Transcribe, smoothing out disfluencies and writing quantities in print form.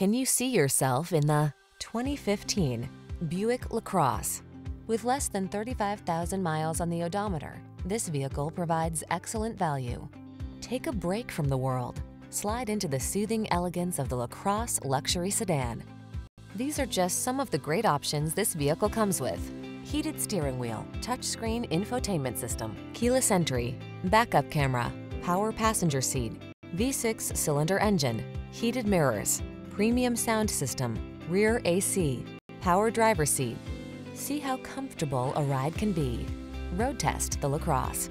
Can you see yourself in the 2015 Buick LaCrosse? With less than 35,000 miles on the odometer, this vehicle provides excellent value. Take a break from the world. Slide into the soothing elegance of the LaCrosse luxury sedan. These are just some of the great options this vehicle comes with: heated steering wheel, touchscreen infotainment system, keyless entry, backup camera, power passenger seat, V6 cylinder engine, heated mirrors, premium sound system, rear AC, power driver seat. See how comfortable a ride can be. Road test the LaCrosse.